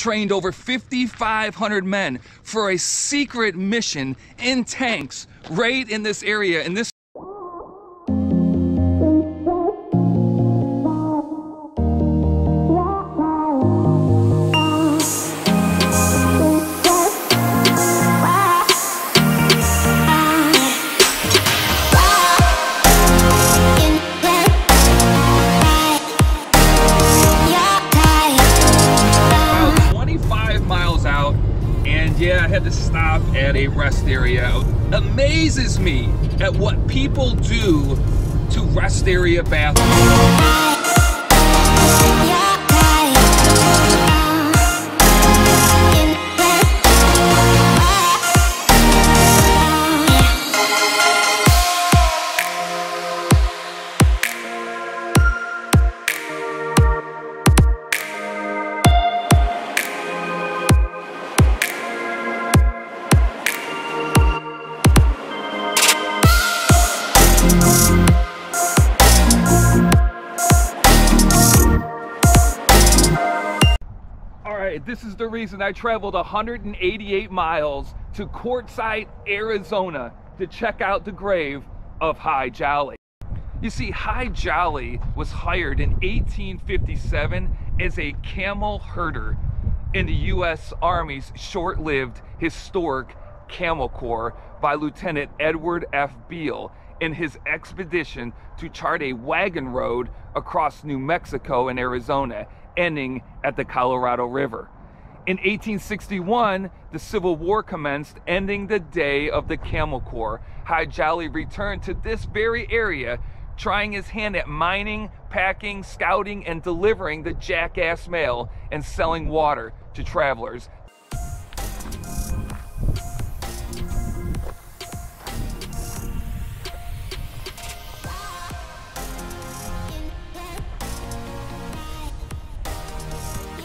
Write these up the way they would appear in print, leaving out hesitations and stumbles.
trained over 5,500 men for a secret mission in tanks right in this area. And this stop at a rest area amazes me at what people do to rest area bathrooms. This is the reason I traveled 188 miles to Quartzsite, Arizona to check out the grave of Hi Jolly. You see, Hi Jolly was hired in 1857 as a camel herder in the U.S. Army's short-lived historic Camel Corps by Lieutenant Edward F. Beale in his expedition to chart a wagon road across New Mexico and Arizona, ending at the Colorado River. In 1861, the Civil War commenced, ending the day of the Camel Corps. Hi Jolly returned to this very area, trying his hand at mining, packing, scouting, and delivering the jackass mail and selling water to travelers.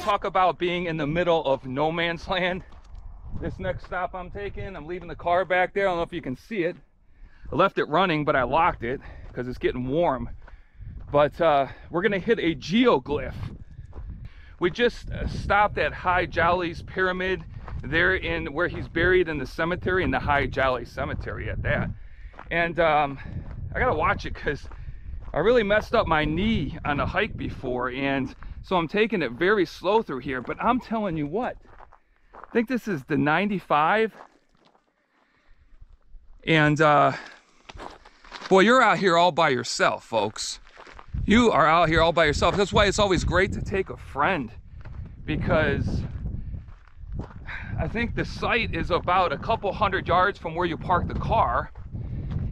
Talk about being in the middle of no man's land. This next stop I'm taking, I'm leaving the car back there. I don't know if you can see it. I left it running, but I locked it because it's getting warm. But we're gonna hit a geoglyph. We just stopped at Hi Jolly's pyramid there, in where he's buried in the cemetery, in the Hi Jolly Cemetery at that. And I gotta watch it because I really messed up my knee on a hike before, and so I'm taking it very slow through here, but I'm telling you what, I think this is the 95. And boy, you're out here all by yourself, folks. You are out here all by yourself. That's why it's always great to take a friend, because I think the site is about a couple hundred yards from where you park the car.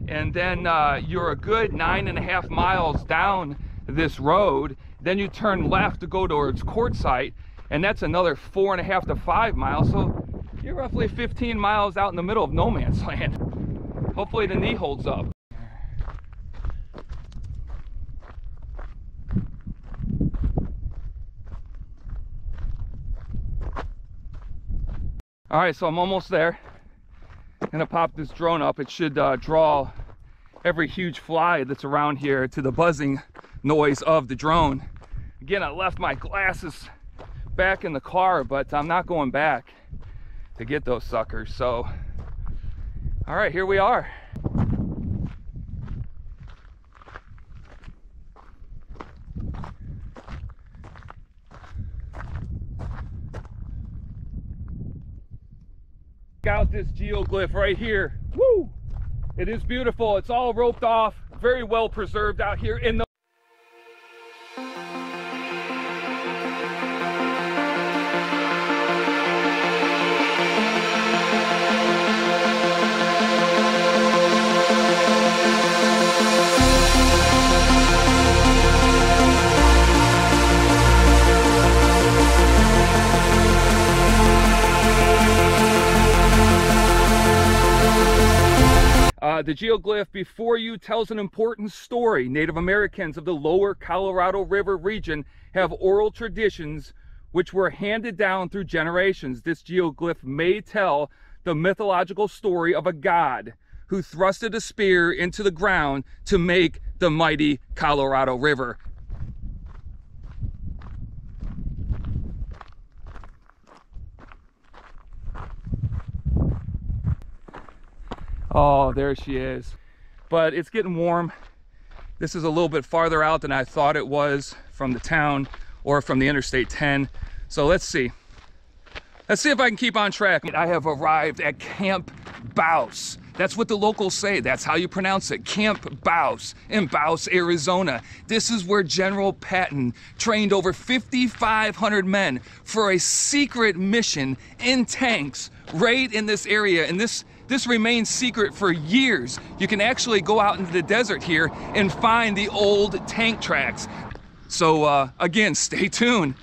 And then you're a good 9.5 miles down this road. Then you turn left to go towards Quartzsite, and that's another 4.5 to 5 miles. So you're roughly 15 miles out in the middle of no man's land. Hopefully the knee holds up. All right, so I'm almost there. I'm gonna pop this drone up. It should draw every huge fly that's around here to the buzzing noise of the drone. Again, I left my glasses back in the car, but I'm not going back to get those suckers. So, all right, here we are. Check out this geoglyph right here. Woo! It is beautiful. It's all roped off, very well preserved out here in the The geoglyph before you tells an important story. Native Americans of the lower Colorado River region have oral traditions which were handed down through generations. This geoglyph may tell the mythological story of a god who thrusted a spear into the ground to make the mighty Colorado River. Oh, there she is. But it's getting warm. This is a little bit farther out than I thought it was from the town or from the Interstate 10. So let's see. Let's see if I can keep on track. I have arrived at Camp Bouse. That's what the locals say. That's how you pronounce it. Camp Bouse in Bouse, Arizona. This is where General Patton trained over 5,500 men for a secret mission in tanks right in this area. And this remains secret for years. You can actually go out into the desert here and find the old tank tracks. So again, stay tuned.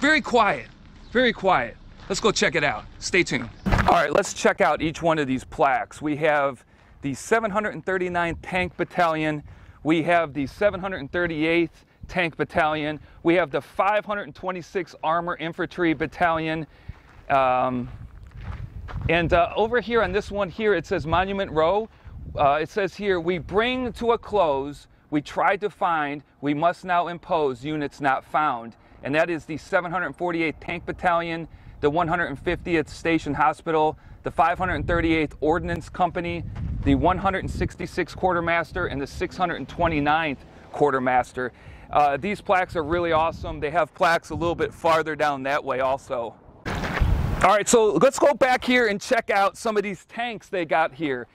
Very quiet, very quiet. Let's go check it out. Stay tuned. All right, let's check out each one of these plaques. We have the 739th Tank Battalion. We have the 738th Tank Battalion. We have the 526th Armor Infantry Battalion. Over here on this one here, it says Monument Row. It says here, we bring to a close, we tried to find, we must now impose units not found. And that is the 748th Tank Battalion, the 150th Station Hospital, the 538th Ordnance Company, the 166th Quartermaster, and the 629th Quartermaster. These plaques are really awesome. They have plaques a little bit farther down that way also. All right, so let's go back here and check out some of these tanks they got here.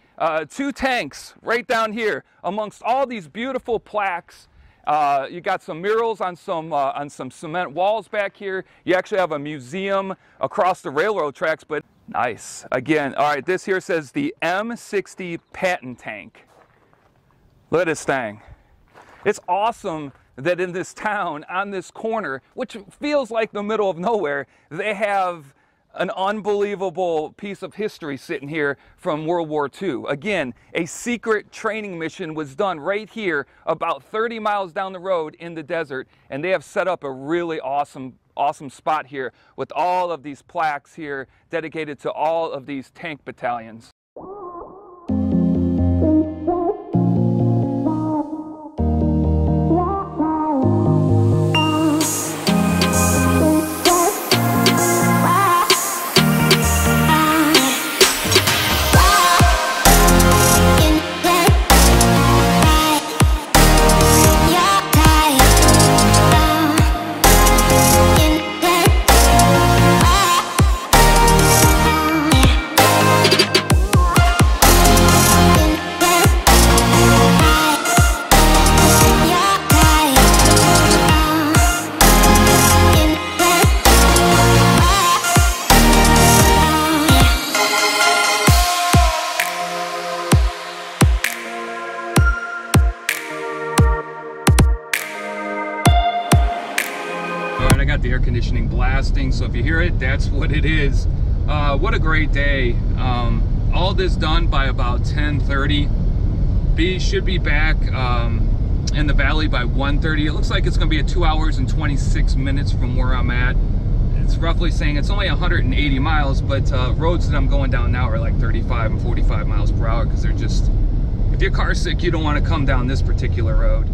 Two tanks right down here amongst all these beautiful plaques. You got some murals on some cement walls back here. You actually have a museum across the railroad tracks, but nice. Again, all right, this here says the M60 Patton tank. Look at this thing. It's awesome that in this town, on this corner, which feels like the middle of nowhere, they have an unbelievable piece of history sitting here from World War II. Again, a secret training mission was done right here about 30 miles down the road in the desert, and they have set up a really awesome spot here with all of these plaques here dedicated to all of these tank battalions. So if you hear it, that's what it is. What a great day. All this done by about 10:30. B should be back in the valley by 1:30. It looks like it's gonna be at 2 hours and 26 minutes from where I'm at. It's roughly saying it's only 180 miles, but roads that I'm going down now are like 35 and 45 miles per hour because they're just, if you're car sick, you don't want to come down this particular road.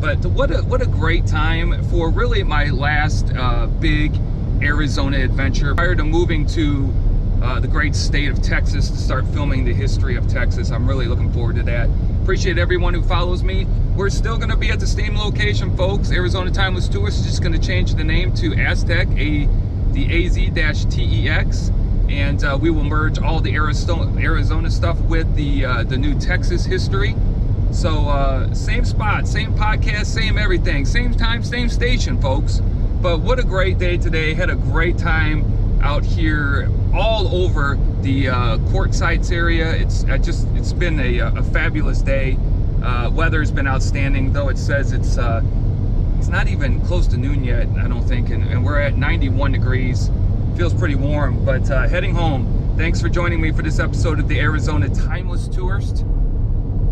But what a great time for really my last big Arizona adventure. Prior to moving to the great state of Texas to start filming the history of Texas, I'm really looking forward to that. Appreciate everyone who follows me. We're still going to be at the same location, folks. Arizona Timeless Tourist is just going to change the name to Aztec, the AZ-TEX, and we will merge all the Arizona stuff with the new Texas history. So same spot, same podcast, same everything, same time, same station, folks. But what a great day today. Had a great time out here all over the Quartzsite area. It's been a fabulous day. Weather's been outstanding, though it says it's not even close to noon yet, I don't think, and we're at 91 degrees. Feels pretty warm, but heading home. Thanks for joining me for this episode of the Arizona Timeless Tourist.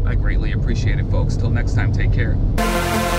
I greatly appreciate it, folks. Till next time, take care.